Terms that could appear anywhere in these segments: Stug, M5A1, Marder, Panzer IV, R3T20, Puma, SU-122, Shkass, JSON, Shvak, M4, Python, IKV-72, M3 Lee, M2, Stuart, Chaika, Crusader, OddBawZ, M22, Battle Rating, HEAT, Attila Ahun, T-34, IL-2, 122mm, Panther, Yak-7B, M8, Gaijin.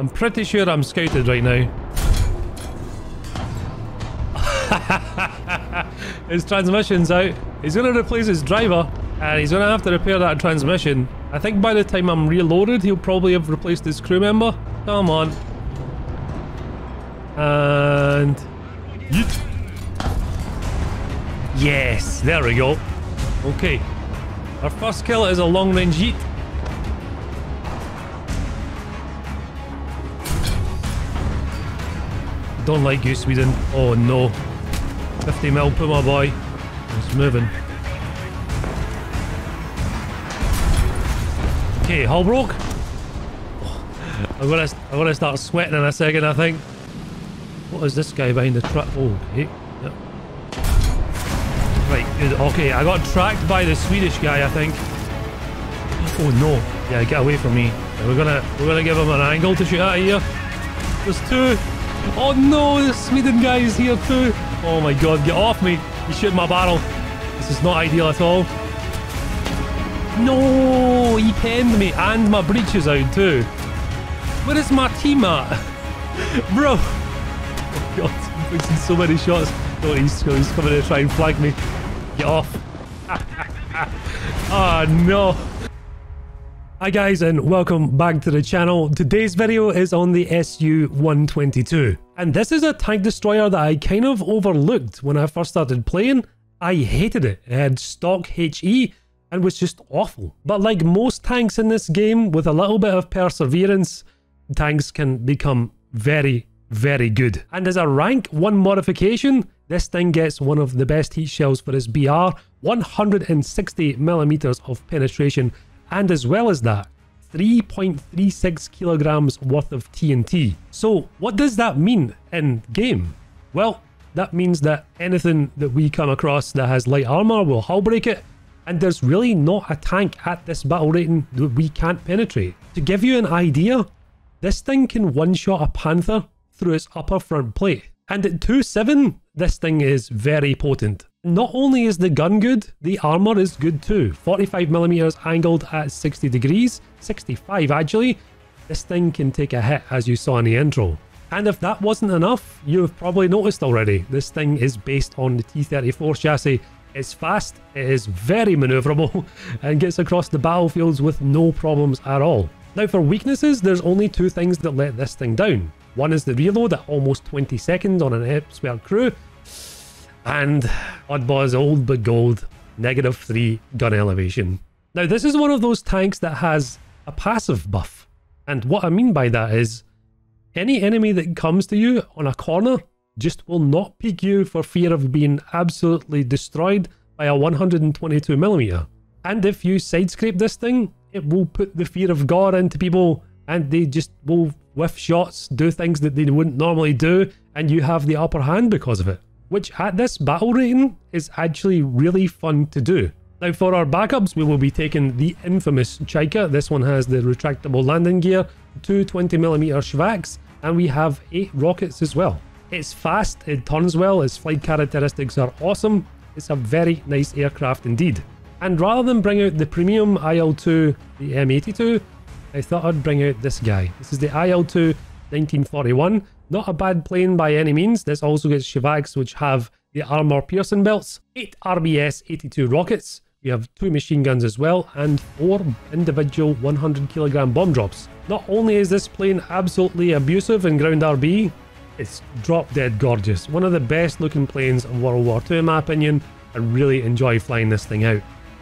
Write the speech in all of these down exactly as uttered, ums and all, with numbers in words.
I'm pretty sure I'm scouted right now. His transmission's out. He's going to replace his driver and he's going to have to repair that transmission. I think by the time I'm reloaded, he'll probably have replaced his crew member. Come on. And... Yeet. Yes, there we go. Okay. Our first kill is a long-range yeet. Don't like you, Sweden. Oh no. fifty mil Puma boy. It's moving. Okay, hull broke. Oh, I'm gonna I'm gonna start sweating in a second, I think. What is this guy behind the truck? Oh, okay. Yep. Right, good. Okay, I got tracked by the Swedish guy, I think. Oh no. Yeah, get away from me. We're gonna we're gonna give him an angle to shoot out of here. There's two. Oh no, the Sweden guy is here too. Oh my god, get off me. He's shooting my barrel. This is not ideal at all. No, he penned me and my breeches out too. Where is my team at? Bro. Oh god, I'm missing so many shots. No, he's, he's coming to try and flag me. Get off. Oh no. Hi guys and welcome back to the channel. Today's video is on the S U one twenty-two. And this is a tank destroyer that I kind of overlooked when I first started playing. I hated it. It had stock H E and was just awful. But like most tanks in this game, with a little bit of perseverance, tanks can become very, very good. And as a rank one modification, this thing gets one of the best heat shells for its B R, one hundred sixty millimeters of penetration. And as well as that, three point three six kilograms worth of T N T. So what does that mean in game? Well, that means that anything that we come across that has light armor will hull break it, and there's really not a tank at this battle rating that we can't penetrate. To give you an idea, this thing can one-shot a Panther through its upper front plate. And at two seven, this thing is very potent. Not only is the gun good, the armor is good too. forty-five millimeters angled at sixty degrees, sixty-five actually. This thing can take a hit, as you saw in the intro. And if that wasn't enough, you've probably noticed already, this thing is based on the T thirty-four chassis. It's fast, it is very maneuverable, and gets across the battlefields with no problems at all. Now for weaknesses, there's only two things that let this thing down. One is the reload at almost twenty seconds on an expert crew, and OddBawZ old but gold negative three gun elevation. Now this is one of those tanks that has a passive buff, and what I mean by that is any enemy that comes to you on a corner just will not peek you for fear of being absolutely destroyed by a one hundred twenty-two millimeter. And if you sidescrape this thing, it will put the fear of God into people and they just will whiff shots, do things that they wouldn't normally do, and you have the upper hand because of it, which at this battle rating is actually really fun to do. Now for our backups, we will be taking the infamous Chaika. This one has the retractable landing gear, two twenty millimeter Shvaks, and we have eight rockets as well. It's fast, it turns well, its flight characteristics are awesome. It's a very nice aircraft indeed. And rather than bring out the premium I L two, the M eighty-two, I thought I'd bring out this guy. This is the I L two nineteen forty-one. Not a bad plane by any means. This also gets Shvaks, which have the armor piercing belts, eight R B S eighty-two rockets, we have two machine guns as well, and four individual one hundred kilogram bomb drops. Not only is this plane absolutely abusive in ground R B, it's drop dead gorgeous. One of the best looking planes in World War Two in my opinion. I really enjoy flying this thing out.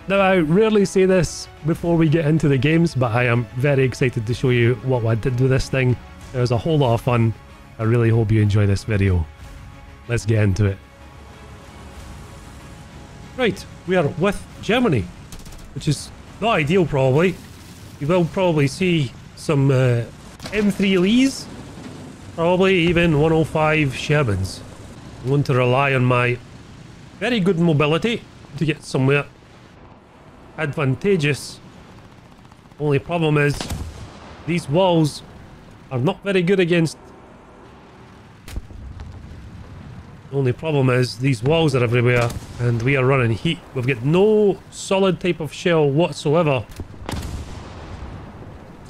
Now I rarely say this before we get into the games, but I am very excited to show you what I did with this thing. It was a whole lot of fun. I really hope you enjoy this video. Let's get into it. Right, we are with Germany, which is not ideal probably. You will probably see some uh, M three Lees, probably even one oh five Shermans. I'm going to rely on my very good mobility to get somewhere advantageous. Only problem is these walls are not very good against Only problem is these walls are everywhere and we are running heat. We've got no solid type of shell whatsoever.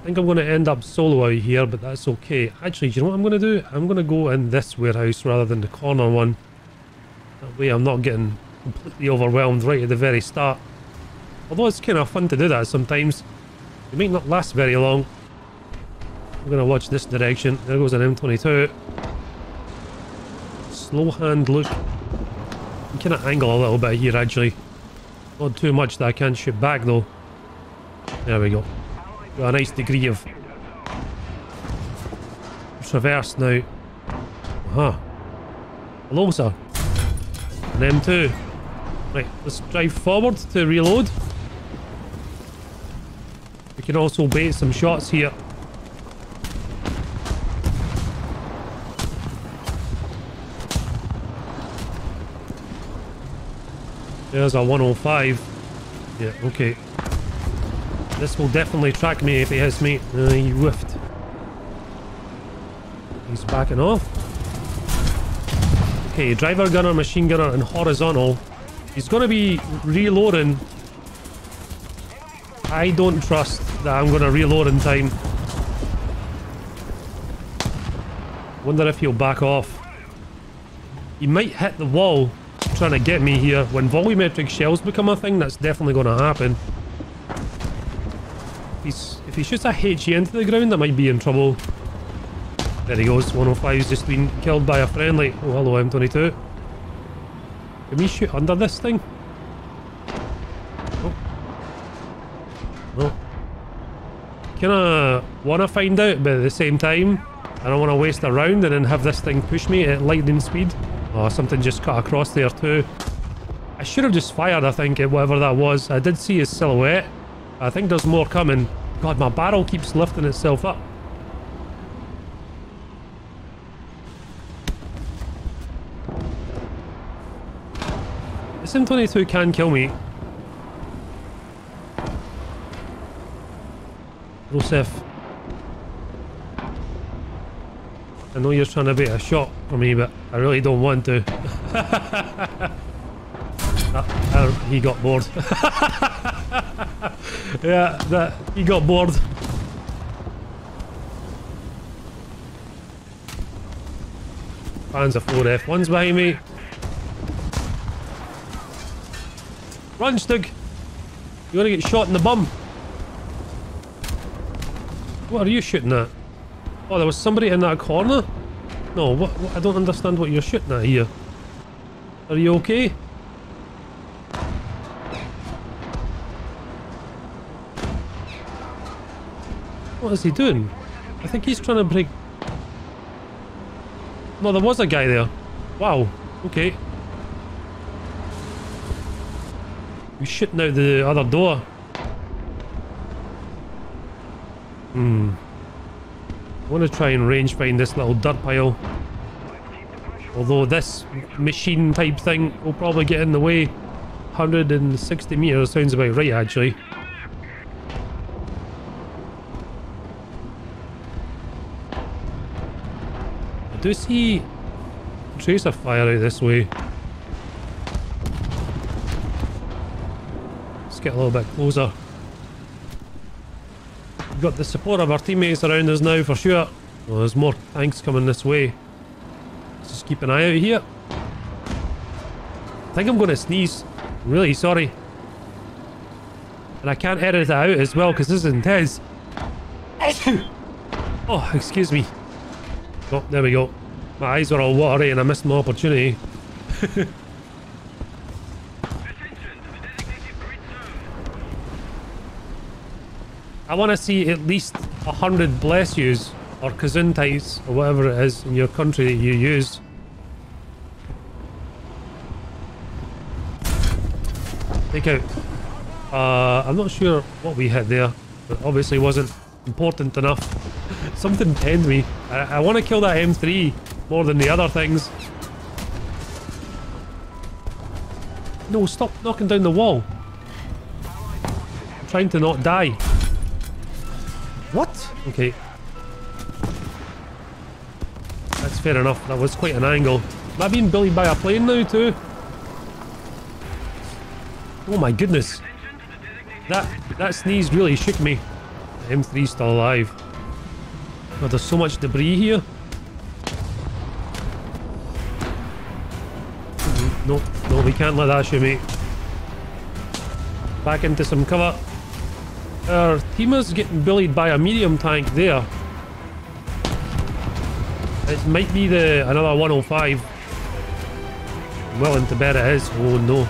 think I'm going to end up solo out here, but that's okay. Actually, do you know what I'm going to do? I'm going to go in this warehouse rather than the corner one. That way I'm not getting completely overwhelmed right at the very start. Although it's kind of fun to do that sometimes. It might not last very long. I'm going to watch this direction. There goes an M twenty-two. Slow hand look. I'm kind of angle a little bit here actually. Not too much that I can't shoot back though. There we go. Got a nice degree of traverse now. Aha. Uh-huh. Hello sir. An M two. Right, let's drive forward to reload. We can also bait some shots here. There's a one oh five. Yeah, okay. This will definitely track me if he hits me. Uh, he whiffed. He's backing off. Okay, driver gunner, machine gunner, and horizontal. He's going to be reloading. I don't trust that I'm going to reload in time. Wonder if he'll back off. He might hit the wall. Trying to get me here. When volumetric shells become a thing, that's definitely going to happen. He's, if he shoots a HE into the ground, that might be in trouble. There he goes. one oh five has just been killed by a friendly. Oh, hello, M twenty-two. Can we shoot under this thing? Oh. No. Kind of want to find out, but at the same time, I don't want to waste a round and then have this thing push me at lightning speed. Oh, something just cut across there too. I should have just fired, I think, at whatever that was. I did see his silhouette. I think there's more coming. God, my barrel keeps lifting itself up. This M twenty-two can kill me. Joseph. I know you're trying to bait a shot for me, but I really don't want to. that, uh, he got bored. yeah, that, he got bored. Panzer four F one's behind me. Run, Stug! You're gonna get shot in the bum. What are you shooting at? Oh, there was somebody in that corner? No, what, what? I don't understand what you're shooting at here. Are you okay? What is he doing? I think he's trying to break... No, there was a guy there. Wow, okay. We're shooting out the other door. Hmm. I want to try and range find this little dirt pile. Although this machine type thing will probably get in the way. one hundred sixty meters sounds about right actually. I do see tracer fire out this way. Let's get a little bit closer. We've got the support of our teammates around us now for sure. Well, there's more tanks coming this way. Let's just keep an eye out here. I think I'm going to sneeze. I'm really sorry. And I can't edit it out as well because this is intense. Oh, excuse me. Oh, there we go. My eyes were all watery and I missed my opportunity. I want to see at least a hundred bless yous or kazun types or whatever it is in your country that you use. Take out. Uh, I'm not sure what we hit there, but obviously wasn't important enough. Something pinned me. I, I want to kill that M three more than the other things. No, stop knocking down the wall. I'm trying to not die. What? Okay. That's fair enough. That was quite an angle. Am I being bullied by a plane now too? Oh my goodness. That that sneeze really shook me. M three's still alive. Oh, there's so much debris here. No, no, we can't let that shoot, mate. Back into some cover. Our team is getting bullied by a medium tank there. It might be the another one oh five. Well into bed it is. Oh no.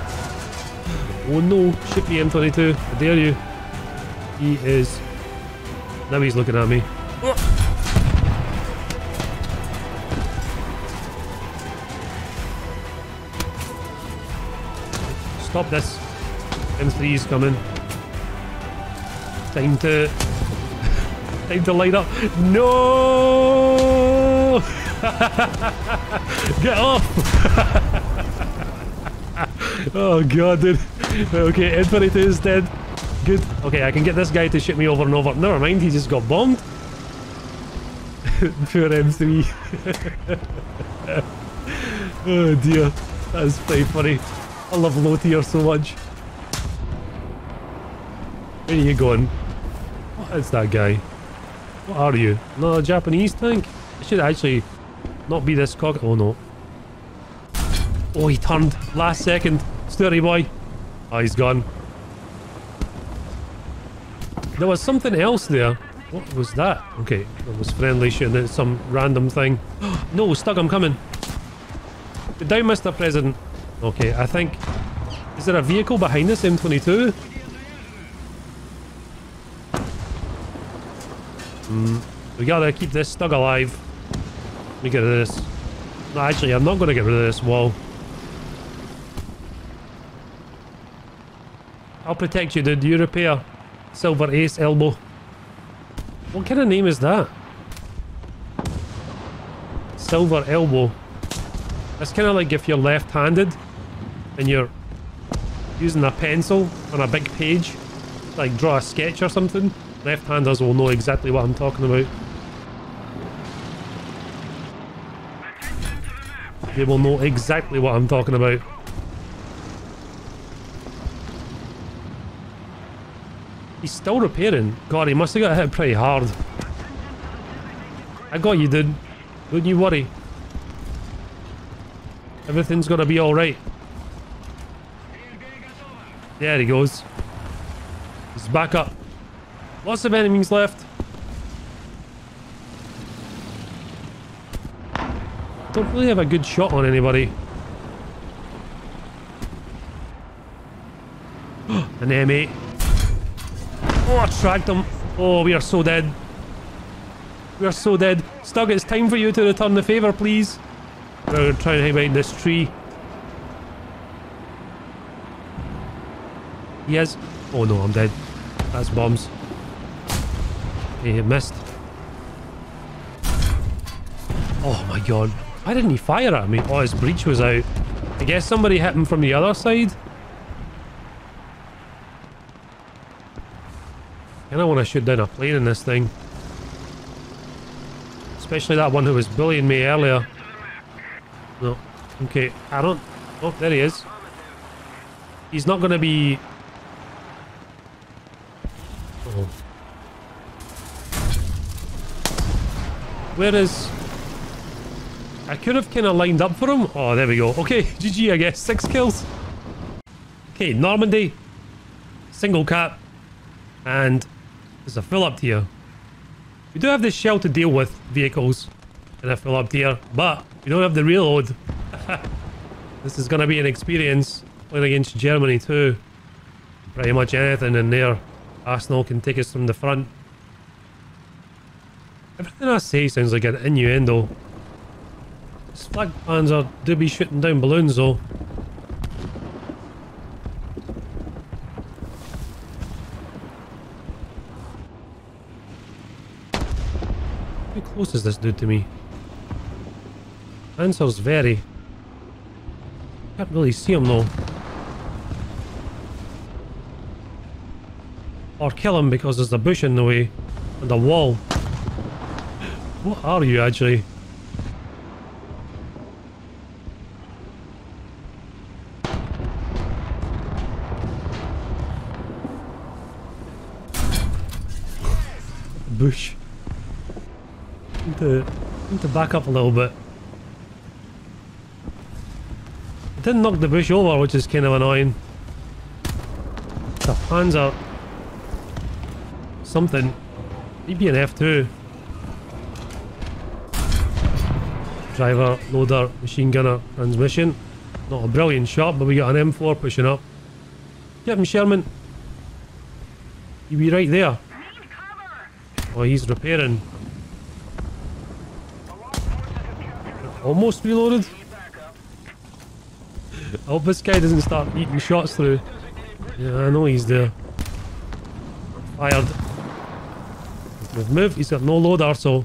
Oh no. Shoot me, M twenty-two. I dare you. He is. Now he's looking at me. Stop this. M three is coming. Time to... Time to light up. No! Get off! Oh god, dude. Okay, M twenty-two is dead. Good. Okay, I can get this guy to shoot me over and over. Never mind, he just got bombed. Poor M three. Oh dear. That is pretty funny. I love low tier so much. Where are you going? What is that guy? What are you? Another Japanese tank? It should actually not be this cock. Oh no. Oh, he turned. Last second. Sturdy boy. Oh, he's gone. There was something else there. What was that? Okay. It was friendly shooting at some random thing. No, Stug, I'm coming. Get down, Mister President. Okay, I think... Is there a vehicle behind this M twenty-two? Mm, we gotta keep this Stug alive. Let me get rid of this. No, actually, I'm not gonna get rid of this wall. I'll protect you, dude. You repair. Silver Ace Elbow. What kind of name is that? Silver Elbow. It's kind of like if you're left-handed and you're using a pencil on a big page, like draw a sketch or something. Left-handers will know exactly what I'm talking about. They will know exactly what I'm talking about. He's still repairing. God, he must have got hit pretty hard. I got you, dude. Don't you worry. Everything's gonna be alright. There he goes. He's back up. Lots of enemies left. Don't really have a good shot on anybody. An M eight. Oh, I tracked him. Oh, we are so dead. We are so dead. Stug, it's time for you to return the favour, please. We're going to try and hang behind this tree. He is. Oh no, I'm dead. That's bombs. He missed. Oh my god. Why didn't he fire at me? Oh, his breech was out. I guess somebody hit him from the other side. And I want to shoot down a plane in this thing. Especially that one who was bullying me earlier. No. Okay. I don't... Oh, there he is. He's not going to be... Uh-oh. Where is... I could have kind of lined up for him. Oh, there we go. Okay. G G, I guess. Six kills. Okay. Normandy. Single cap. And there's a full up tier. We do have this shell to deal with vehicles in a full up tier, but we don't have the reload. This is going to be an experience playing against Germany too. Pretty much anything in there. Arsenal can take us from the front. Everything I say sounds like an innuendo. This flag panzer do be shooting down balloons though. How close is this dude to me? Panzers vary. Can't really see him though. Or kill him because there's a bush in the way. And a wall. What are you actually? bush. Need to, need to back up a little bit. It didn't knock the bush over, which is kind of annoying. The Panzer something. He'd be an F two. Driver, loader, machine gunner, transmission. Not a brilliant shot, but we got an M four pushing up. Get him, Sherman. He'll be right there. Oh, he's repairing. Almost reloaded. I hope this guy doesn't start eating shots through. Yeah, I know he's there. Fired. We've moved. He's got no loader, so.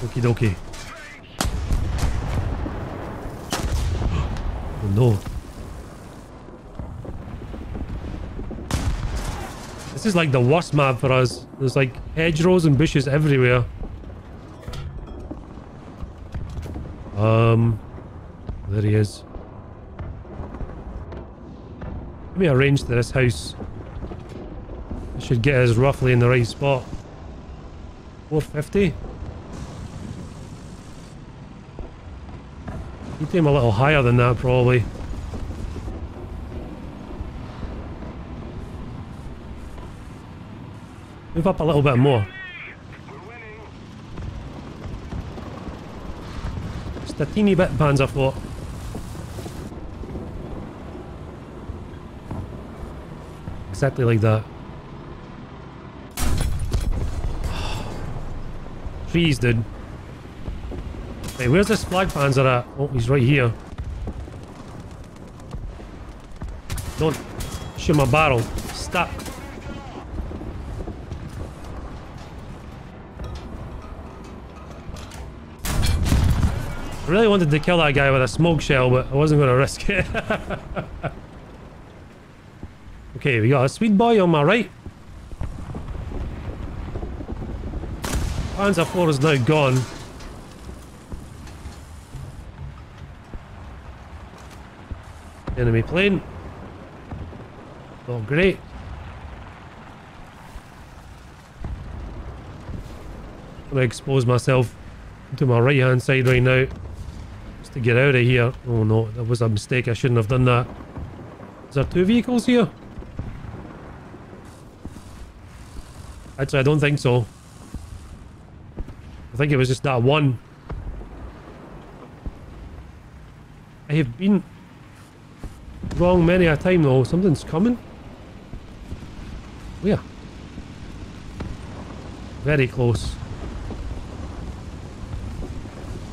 Okie dokie. Oh no. This is like the worst map for us. There's like hedgerows and bushes everywhere. Um, there he is. Let me arrange to this house. I should get us roughly in the right spot. four fifty? He'd aim a little higher than that, probably. Move up a little bit more. Just a teeny bit Panzer four. Exactly like that. Trees, dude. Hey, where's this flag Panzer at? Oh, he's right here. Don't shoot my barrel. Stop. I really wanted to kill that guy with a smoke shell, but I wasn't going to risk it. Okay, we got a sweet boy on my right. Panzer four is now gone. Enemy plane. Oh, great. I'm going to expose myself to my right hand side right now. To get out of here. Oh no, that was a mistake. I shouldn't have done that. Is there two vehicles here? Actually, I don't think so. I think it was just that one. I have been wrong many a time though. Something's coming. Where? Very close.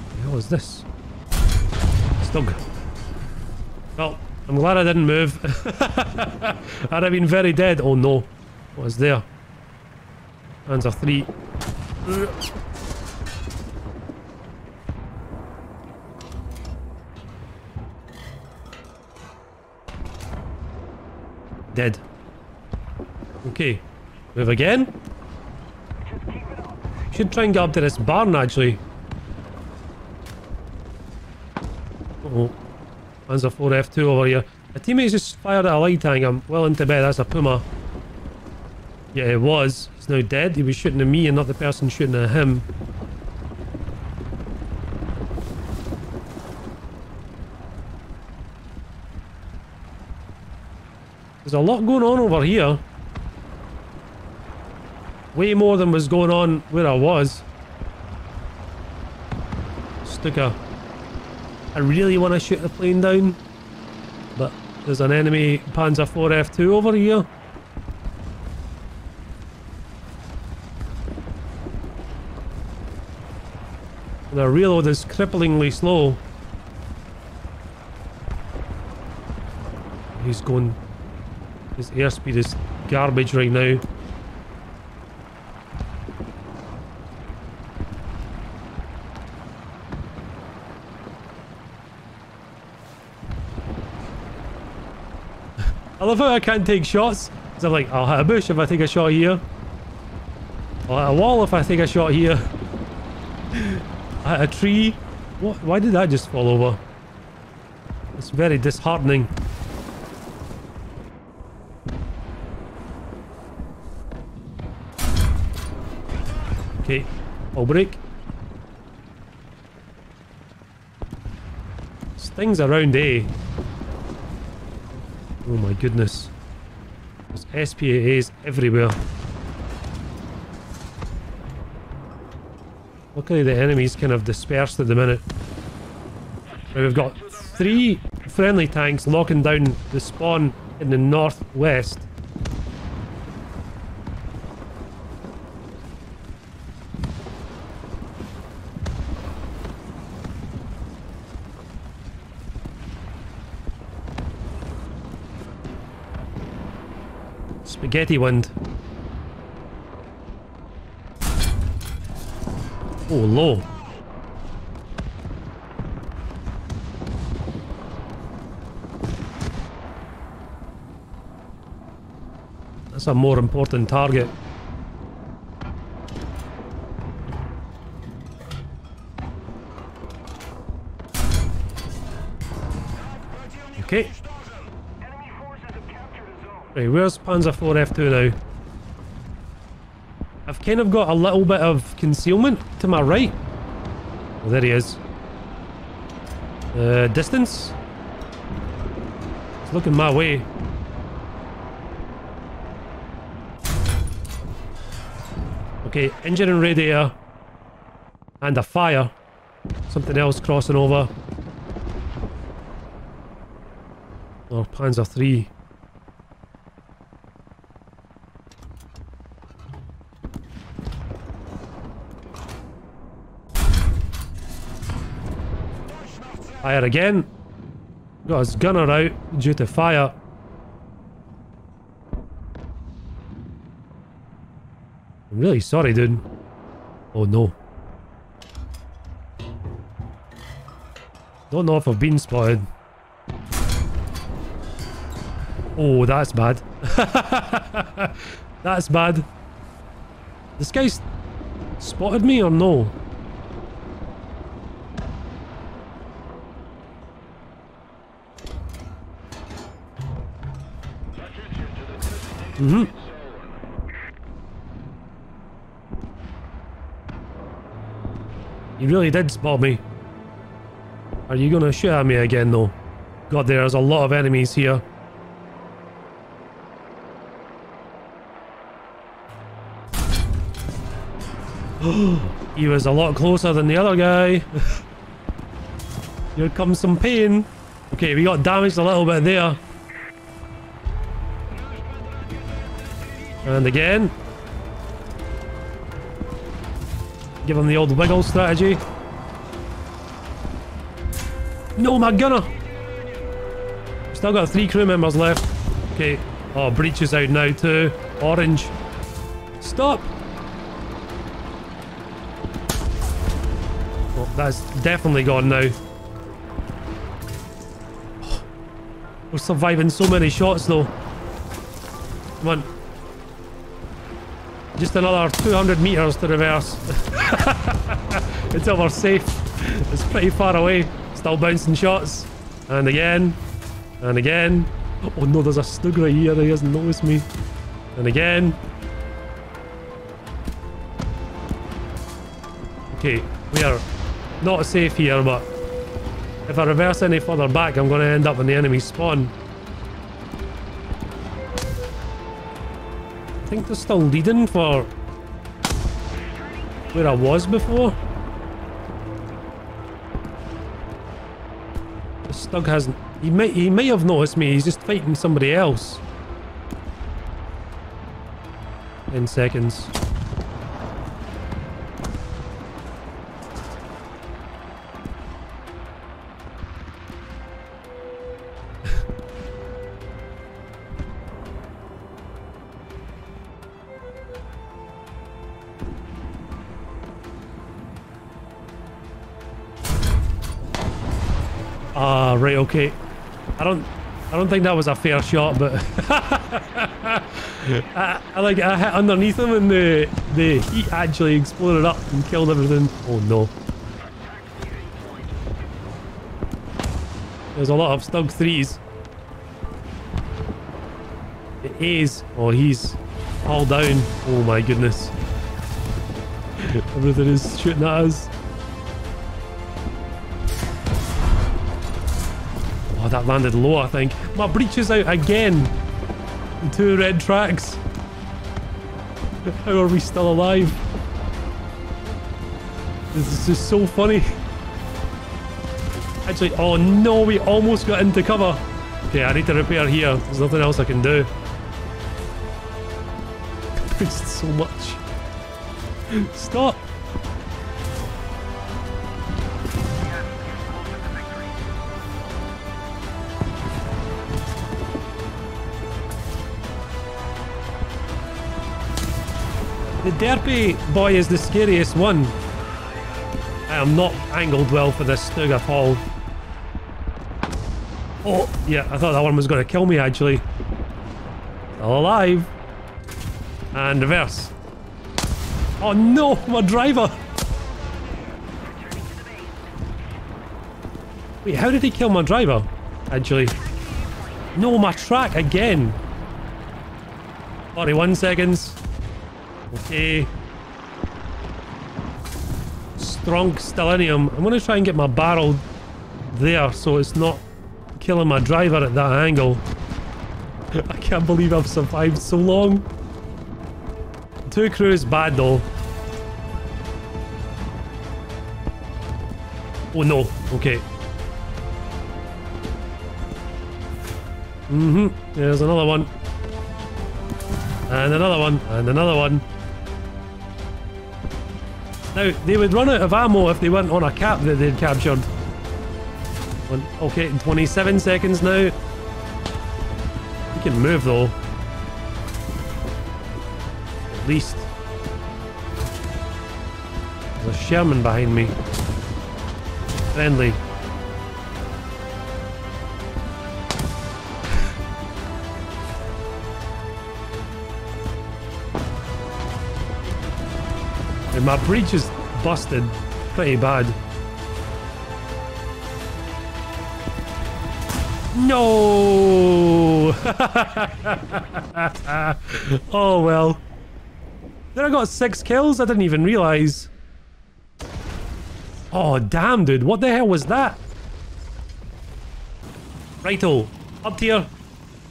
What the hell is this? Stug. Well, I'm glad I didn't move. I'd have been very dead. Oh no. What is there? Panzer three. Dead. Okay. Move again. Should try and get up to this barn actually. Oh, Panzer four F two over here. My teammate's just fired at a light tank. I'm well into bed. That's a Puma. Yeah, it was. He's now dead. He was shooting at me and not the person shooting at him. There's a lot going on over here. Way more than was going on where I was. Stuka. I really want to shoot the plane down, but there's an enemy Panzer four F two over here. And the reload is cripplingly slow. He's going... His airspeed is garbage right now. I love how I can't take shots. Because I'm like, I'll hit a bush if I take a shot here. I'll hit a wall if I take a shot here. I'll hit a tree. What? Why did that just fall over? It's very disheartening. Okay, I'll break. There's things around, eh? Oh my goodness. There's S P A As everywhere. Luckily the enemy's kind of dispersed at the minute. Now we've got three friendly tanks locking down the spawn in the northwest. Spaghetti wind. Oh, low. That's a more important target. Okay. Right, where's Panzer four F two now? I've kind of got a little bit of concealment to my right. Oh, there he is. Uh, distance? It's looking my way. Okay, engine and radar. And a fire. Something else crossing over. Or Panzer three. Fire again. Got his gunner out due to fire. I'm really sorry, dude. Oh no. Don't know if I've been spotted. Oh, that's bad. That's bad. This guy's spotted me or no? Mm-hmm. You really did spot me. Are you gonna shoot at me again though? God, there's a lot of enemies here. He was a lot closer than the other guy. Here comes some pain. Okay, we got damaged a little bit there. And again. Give him the old wiggle strategy. No, my gunner! Still got three crew members left. Okay. Oh, breach is out now too. Orange. Stop! Oh, that's definitely gone now. Oh, we're surviving so many shots though. Come on. Just another two hundred meters to reverse. Until we're safe. It's pretty far away. Still bouncing shots. And again. And again. Oh no, there's a Stug right here. He hasn't noticed me. And again. Okay, we are not safe here, but if I reverse any further back, I'm going to end up in the enemy spawn. I think they're still leading for where I was before. The Stug hasn't. He may, he may have noticed me. He's just fighting somebody else. Ten seconds. Right, okay. I don't I don't think that was a fair shot, but I, I like I hit underneath him and the the heat actually exploded up and killed everything. Oh no. There's a lot of Stug threes. It is. Oh, he's all down. Oh my goodness. Everything is shooting at us. Oh, that landed low, I think. My breech is out again. Two red tracks. How are we still alive? This is just so funny. Actually, oh no, we almost got into cover. Okay, I need to repair here. There's nothing else I can do. It's so much. Stop. The derpy boy is the scariest one. I am not angled well for this Stug at all. Oh, yeah, I thought that one was going to kill me, actually. Still alive. And reverse. Oh no, my driver! Wait, how did he kill my driver, actually? No, my track again! forty-one seconds. Okay. Strong stellenium. I'm gonna try and get my barrel there so it's not killing my driver at that angle. I can't believe I've survived so long. Two crews bad though. Oh no, okay. Mm-hmm, there's another one. And another one, and another one. Now, they would run out of ammo if they weren't on a cap that they'd captured. Okay, in twenty-seven seconds now. We can move though. Least. There's a Sherman behind me. Friendly. And my breech is busted pretty bad. No! Oh well. Then I got six kills, I didn't even realise. Oh damn dude, what the hell was that? Righto, up here.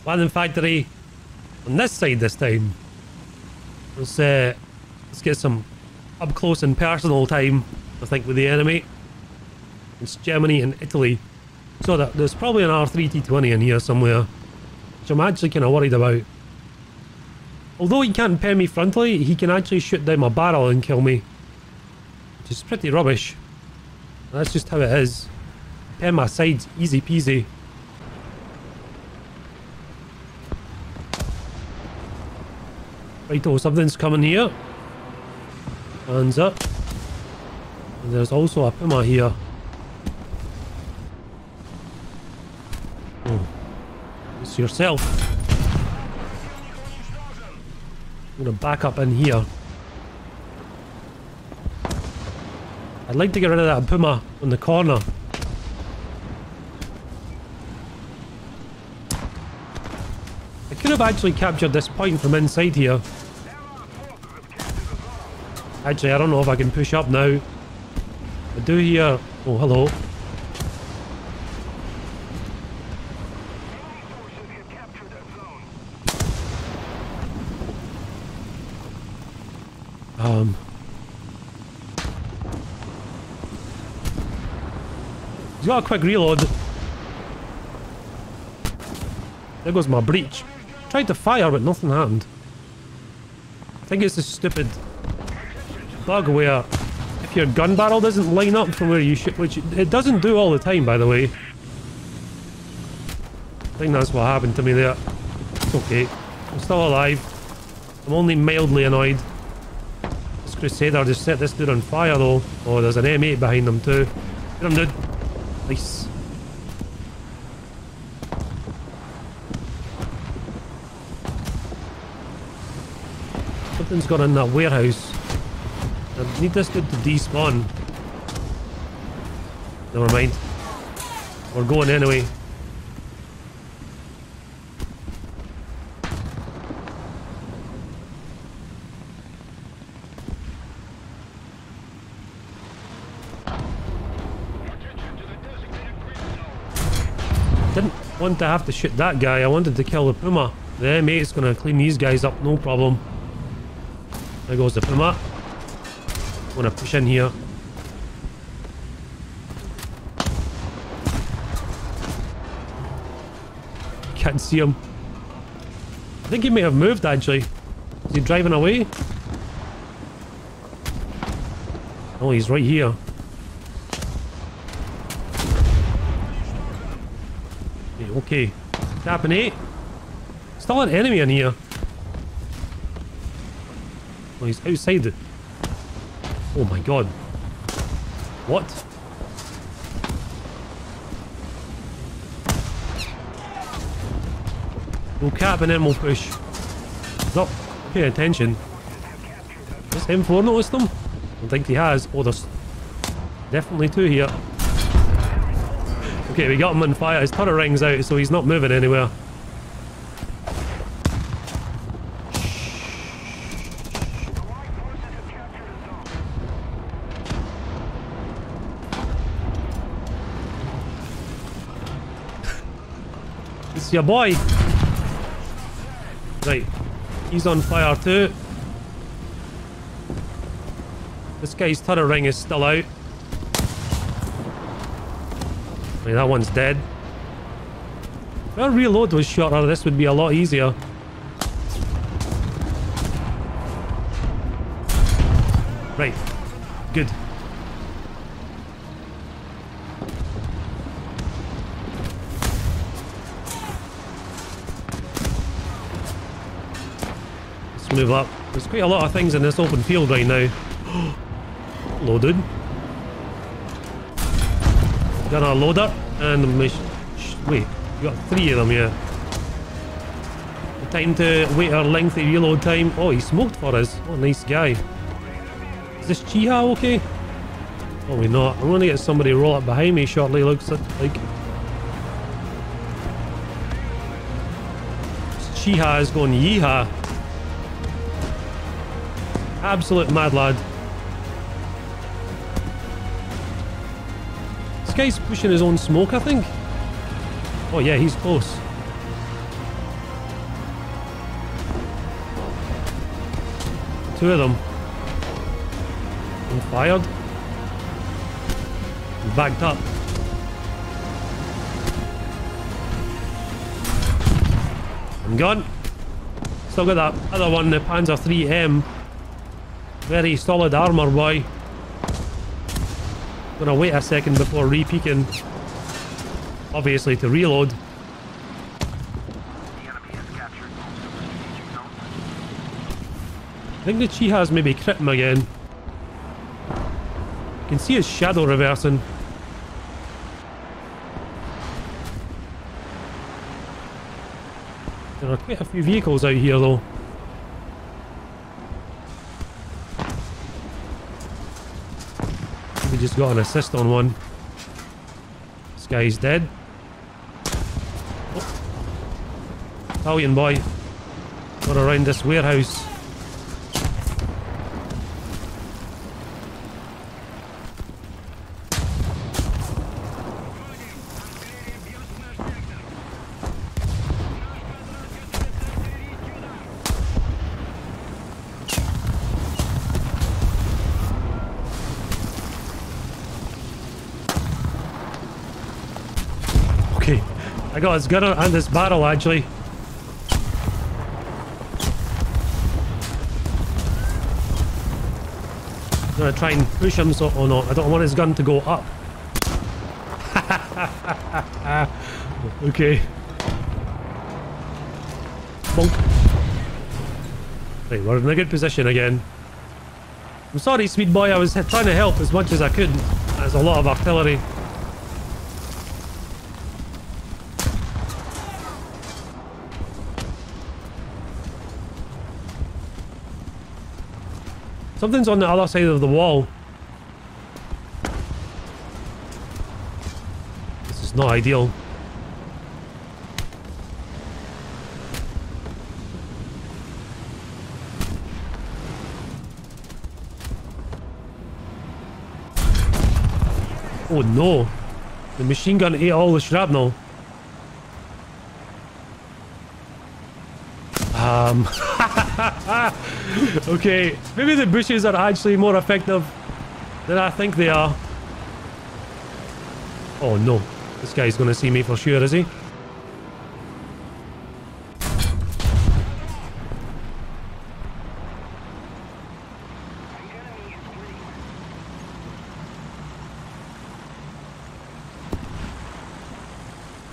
Landing factory. On this side this time. Let's uh, let's get some up close and personal time, I think, with the enemy. It's Germany and Italy. So that there's probably an R three T twenty in here somewhere, which I'm actually kinda worried about. Although he can't pin me frontally, he can actually shoot down my barrel and kill me. Which is pretty rubbish. That's just how it is. Pin my sides, easy peasy. Righto, something's coming here. Hands up. And there's also a Puma here. Oh. It's yourself. I'm gonna back up in here. I'd like to get rid of that Puma on the corner. I could have actually captured this point from inside here. Actually, I don't know if I can push up now. I do hear... Oh, hello. Um, he's got a quick reload. There goes my breach. Tried to fire but nothing happened. I think it's this stupid bug where if your gun barrel doesn't line up from where you shoot, which it doesn't do all the time, by the way. I think that's what happened to me there. It's okay. I'm still alive. I'm only mildly annoyed. Crusader just set this dude on fire though. Oh, there's an M eight behind them too. Get him, dude. Nice. Something's gone in that warehouse. I need this dude to despawn. Never mind. We're going anyway. Didn't want to have to shoot that guy. I wanted to kill the Puma. The M eight's gonna clean these guys up, no problem. There goes the Puma. I'm gonna push in here. Can't see him. I think he may have moved actually. Is he driving away? Oh, he's right here. Okay, tapping eight. Still an enemy in here. Oh, he's outside. Oh my god. What? We'll cap and then we'll push. Stop. Pay attention. Has M four noticed them? I don't think he has. Oh, there's definitely two here. Okay, we got him on fire. His turret rings out, so he's not moving anywhere. It's your boy. Right, he's on fire too. This guy's turret ring is still out. I mean, that one's dead. If our reload was shorter, this would be a lot easier. Right. Good. Let's move up. There's quite a lot of things in this open field right now. Loaded. Got our loader and the wait, we got three of them here. Time to wait our lengthy reload time. Oh, he smoked for us. What a nice guy. Is this Chiha okay? Probably not. I'm gonna get somebody to roll up behind me shortly, looks like. This Chiha is going yeehaw. Absolute mad lad. This guy's pushing his own smoke, I think. Oh yeah, he's close. Two of them. I'm fired. I'm backed up. I'm gone. Still got that other one, the Panzer three M. Very solid armor, boy. Gonna wait a second before re-peeking, obviously, to reload. I think the Chiha's maybe crit him again. You can see his shadow reversing. There are quite a few vehicles out here though. Just got an assist on one. This guy's dead. Oh. Italian boy. Got around this warehouse. Got his gunner and his barrel actually. I'm gonna try and push him so oh no, I don't want his gun to go up. Okay. Bonk. Right, we're in a good position again. I'm sorry, sweet boy, I was trying to help as much as I could. That's a lot of artillery. Something's on the other side of the wall. This is not ideal. Oh no! The machine gun ate all the shrapnel. Um, okay, maybe the bushes are actually more effective than I think they are. Oh no, this guy's gonna see me for sure, is he?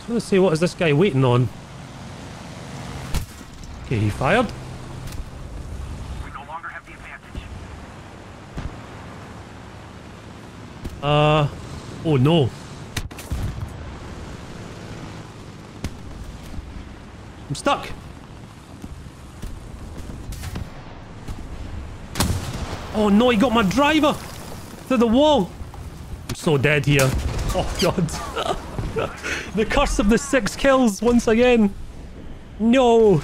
Let's see, what is this guy waiting on? Okay, he fired. We no longer have the advantage. Uh oh no. I'm stuck. Oh no, he got my driver to the wall. I'm so dead here. Oh god. The curse of the six kills once again. No.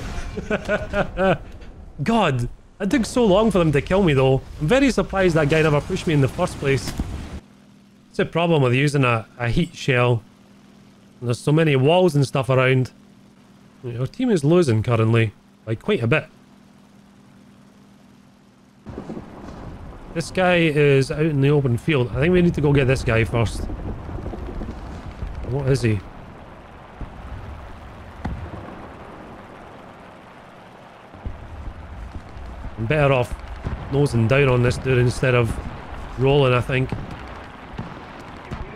God, it took so long for them to kill me though. I'm very surprised that guy never pushed me in the first place. It's a problem with using a, a heat shell. And there's so many walls and stuff around. Our team is losing currently by quite a bit. This guy is out in the open field. I think we need to go get this guy first. What is he? I'm better off nosing down on this dude instead of rolling, I think. If we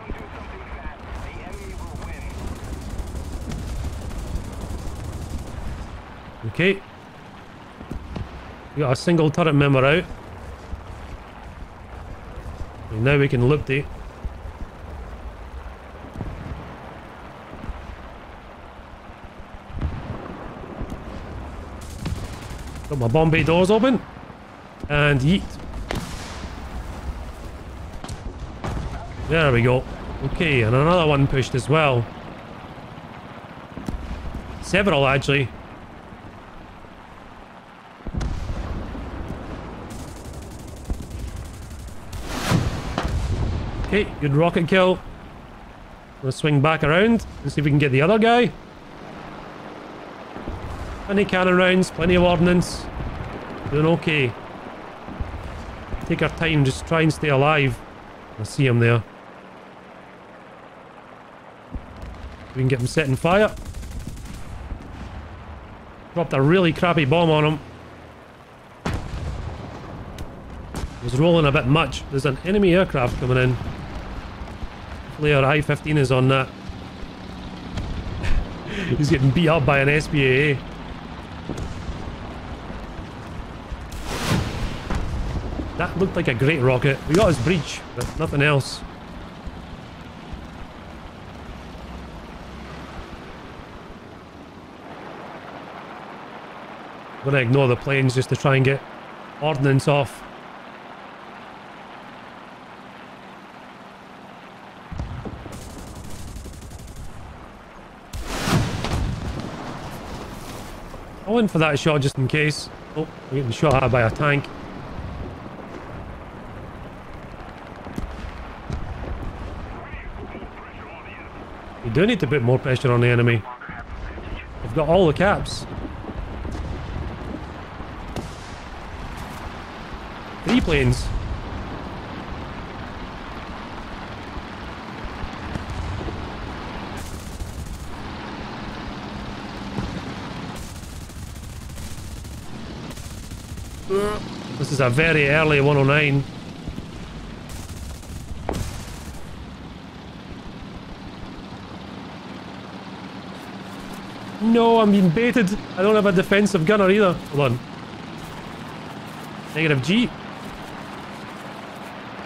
don't do something fast, the enemy will win. Okay. We got a single turret member out. And now we can loop the... Got my bomb bay doors open. And yeet. There we go. Okay, and another one pushed as well. Several actually. Okay, good rocket kill. Let's swing back around and see if we can get the other guy. Plenty of cannon rounds, plenty of ordnance. Doing okay. Take our time, just try and stay alive. I see him there. We can get him setting fire. Dropped a really crappy bomb on him. It was rolling a bit much. There's an enemy aircraft coming in. Hopefully our I fifteen is on that. He's getting beat up by an S B A A. That looked like a great rocket. We got his breach, but nothing else. I'm gonna ignore the planes just to try and get ordnance off. I went for that shot just in case. Oh, we're getting shot at by a tank. We do need to put more pressure on the enemy. I've got all the caps. Three planes. This is a very early one oh nine. No, I'm being baited. I don't have a defensive gunner either. Hold on. Negative G.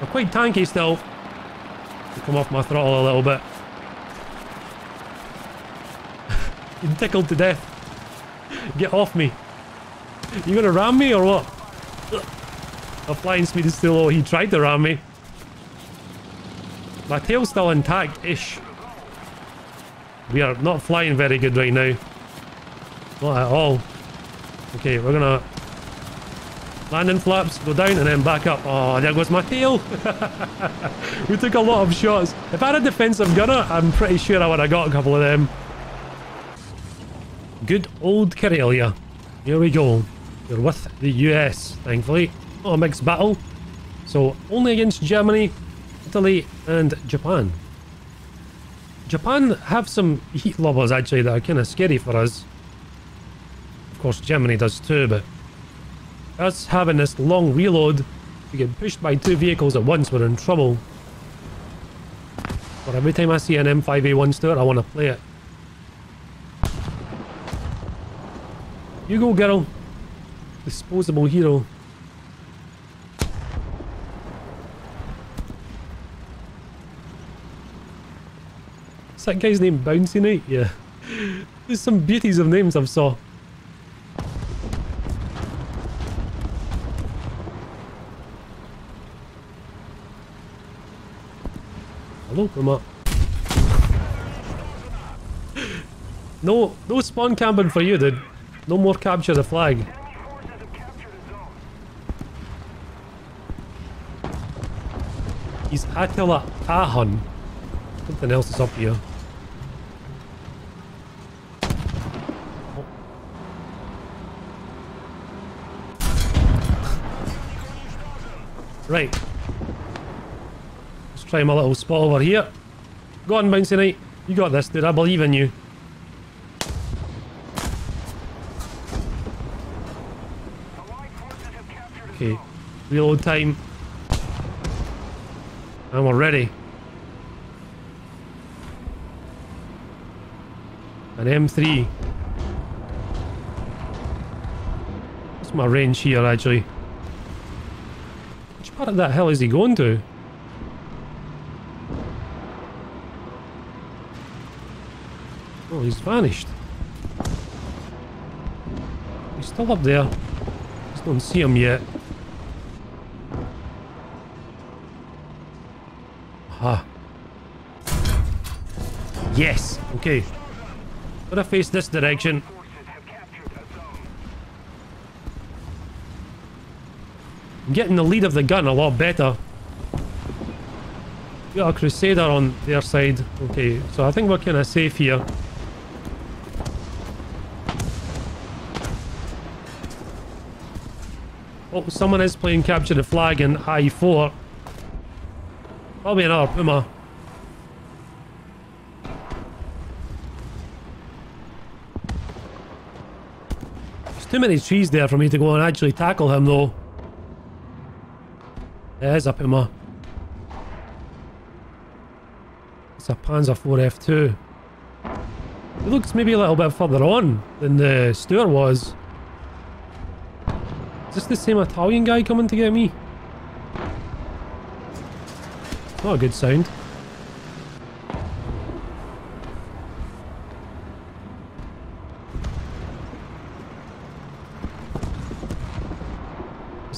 I'm quite tanky still. I'll come off my throttle a little bit. You're tickled to death. Get off me. You gonna ram me or what? My flying speed is still low. He tried to ram me. My tail's still intact-ish. We are not flying very good right now. Not at all. Okay, we're gonna landing flaps, go down and then back up. Oh, there goes my tail. We took a lot of shots. If I had a defensive gunner, I'm pretty sure I would have got a couple of them. Good old Karelia. here we go. We're with the U S, thankfully. Not a mixed battle. So only against Germany, Italy and Japan. Japan have some heat lovers actually that are kind of scary for us. Of course Germany does too, but us having this long reload, we get pushed by two vehicles at once, we're in trouble. But every time I see an M five A one, Stuart, I want to play it. You go, girl. Disposable hero. Is that guy's name Bouncy Knight? Yeah. There's some beauties of names I've saw. Hello, Puma. No, no spawn camping for you, dude. No more capture the flag. He's Attila Ahun. Something else is up here. Right. Let's try my little spot over here. Go on, Bouncy Knight. You got this, dude. I believe in you. Okay. Reload time. And we're ready. An M three. What's my range here actually? Which part of that hell is he going to? Oh, he's vanished. He's still up there. Just don't see him yet. Aha. Yes! Okay. Gotta face this direction. I'm getting the lead of the gun a lot better. We got a Crusader on their side. Okay, so I think we're kind of safe here. Oh, someone is playing capture the flag in I four. Probably another Puma. Too many trees there for me to go and actually tackle him though. There's a Puma. It's a Panzer four F two. It looks maybe a little bit further on than the Stuart was. Is this the same Italian guy coming to get me? Not a good sound.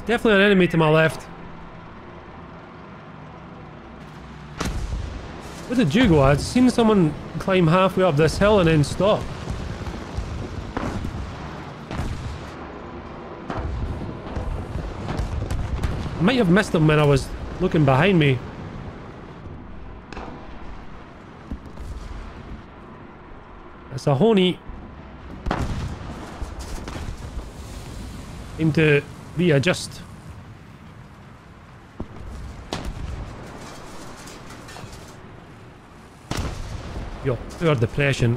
Definitely an enemy to my left. Where did you go? I'd seen someone climb halfway up this hill and then stop. I might have missed him when I was looking behind me. That's a Honey. Aim to readjust. Your poor depression.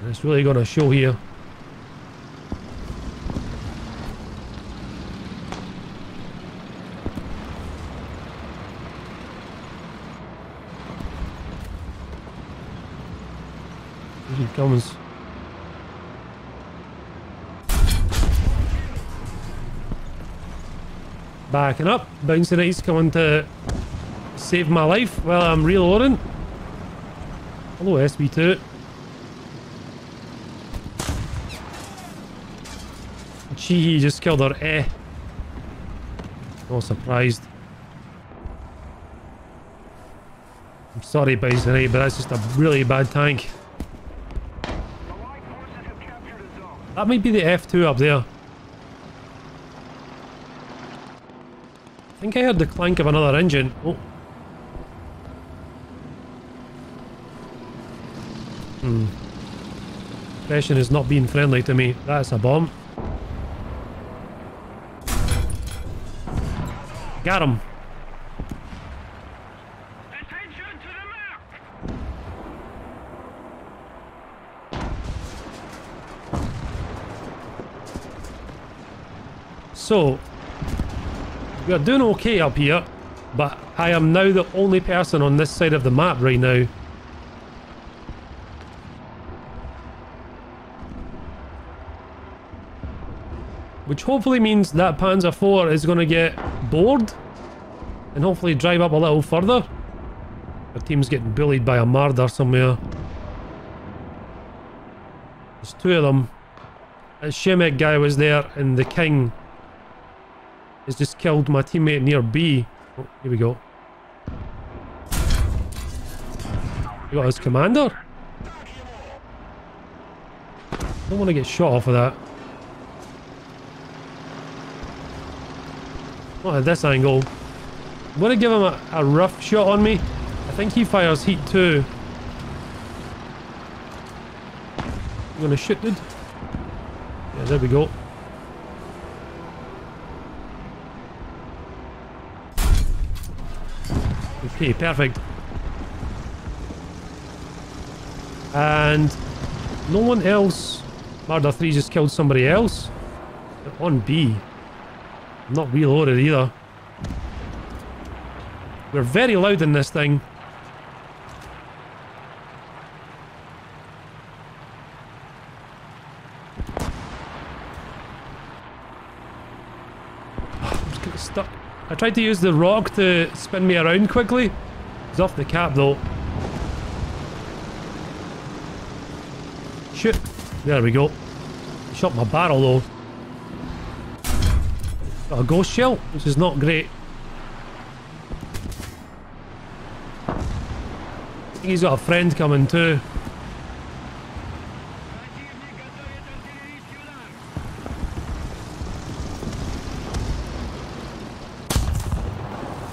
And it's really gonna show here. Here he comes. Backing up, Bouncy Knight's coming to save my life while I'm reloading. Hello, S B two. She just killed her, eh? Not surprised. I'm sorry, Bouncy Knight, but that's just a really bad tank. That might be the F two up there. I think I heard the clank of another engine. Oh. Hmm. Depression is not being friendly to me. That's a bomb. Got him. Attention to the map. So, we are doing okay up here, but I am now the only person on this side of the map right now. Which hopefully means that Panzer four is going to get bored and hopefully drive up a little further. Our team's getting bullied by a Marder somewhere. There's two of them. That Shemek guy was there, and the King has just killed my teammate near B. Oh, here we go. We got his commander. Don't want to get shot off of that. Not at this angle. I'm going to give him a, a rough shot on me. I think he fires heat too. I'm going to shoot, dude. Yeah, there we go. Okay, perfect. And no one else. Marder three just killed somebody else. They're on B. Not reloaded either. We're very loud in this thing. I'm just getting stuck. I tried to use the rock to spin me around quickly. It's off the cap though. Shoot. There we go. Shot my barrel though. Got a ghost shell, which is not great. I think he's got a friend coming too.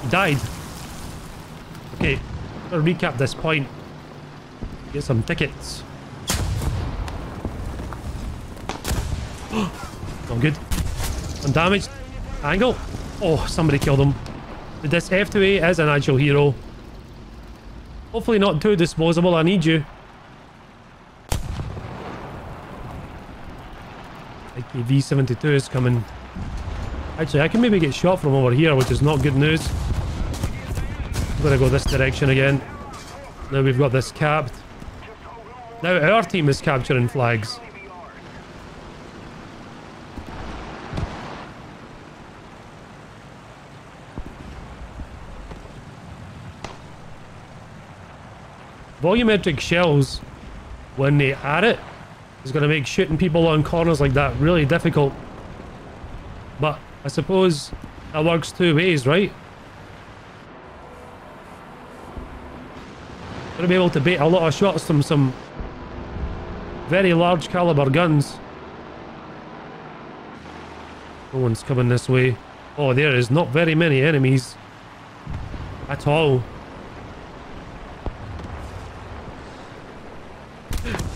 He died. Okay, I'll recap this point. Get some tickets. I'm good. I'm damaged. Angle? Oh, somebody killed him. But this F two A is an actual hero. Hopefully not too disposable, I need you. I K V seventy-two is coming. Actually, I can maybe get shot from over here, which is not good news. I'm gonna go this direction again. Now we've got this capped. Now our team is capturing flags. Volumetric shells, when they add it, is going to make shooting people on corners like that really difficult. But I suppose that works two ways, right? Going to be able to bait a lot of shots from some very large caliber guns. No one's coming this way. Oh, there is not very many enemies at all.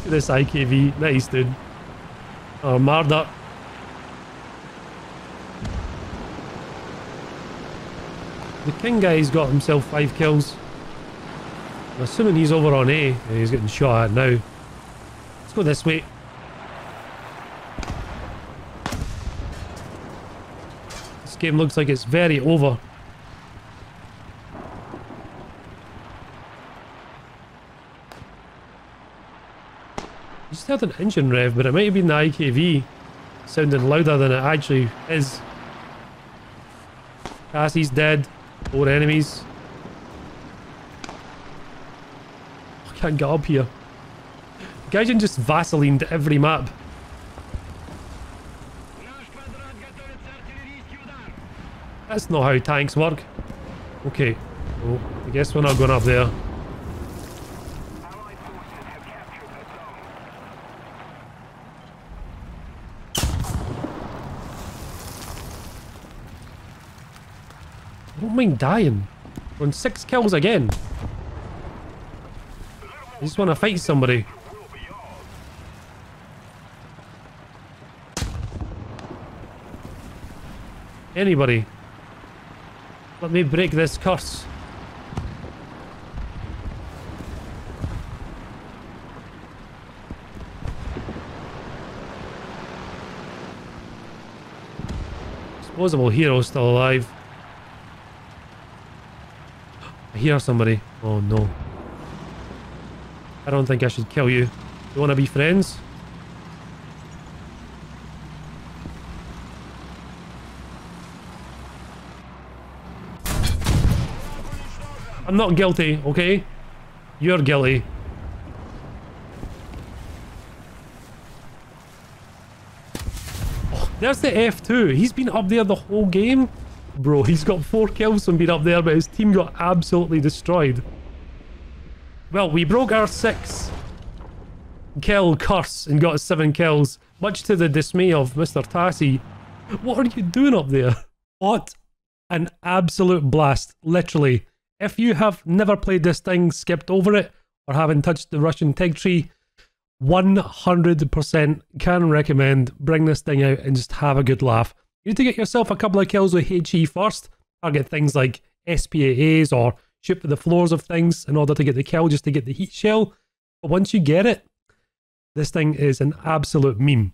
This I K V. Nice, dude. Oh, Marder. The King guy's got himself five kills. I'm assuming he's over on A. And he's getting shot at now. Let's go this way. This game looks like it's very over. I heard an engine rev, but it might have been the I K V sounding louder than it actually is. Cassie's dead. Four enemies. I can't get up here. Gaijin just vaselined every map. That's not how tanks work. Okay. Oh, I guess we're not going up there. Dying. We're on six kills again. I just want to fight somebody. Anybody. Let me break this curse. Disposable hero still alive. I hear somebody. Oh no. I don't think I should kill you. You wanna be friends? I'm not guilty, okay? You're guilty. Oh, there's the F two. He's been up there the whole game. Bro, he's got four kills from being up there, but his team got absolutely destroyed. Well, we broke our six kill curse and got seven kills, much to the dismay of Mister Tassie. What are you doing up there? What an absolute blast, literally. If you have never played this thing, skipped over it, or haven't touched the Russian Tig Tree, one hundred percent can recommend. Bring this thing out and just have a good laugh. You need to get yourself a couple of kills with HE first. Target things like S P A As or shoot for the floors of things in order to get the kill, just to get the heat shell. But once you get it, this thing is an absolute meme.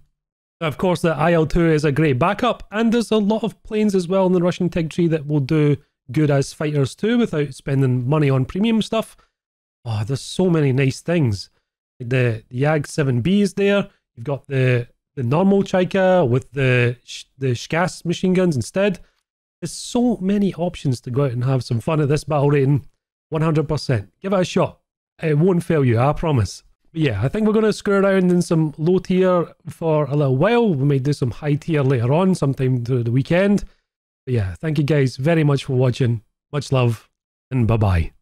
Now, of course, the I L two is a great backup, and there's a lot of planes as well in the Russian Tig Tree that will do good as fighters too, without spending money on premium stuff. Oh, there's so many nice things. The, the Yak seven B is there. You've got the the normal Chaika with the the Shkass machine guns instead. There's so many options to go out and have some fun at this battle rating. one hundred percent. Give it a shot. It won't fail you, I promise. But yeah, I think we're going to screw around in some low tier for a little while. We may do some high tier later on, sometime through the weekend. But yeah, thank you guys very much for watching. Much love, and bye-bye.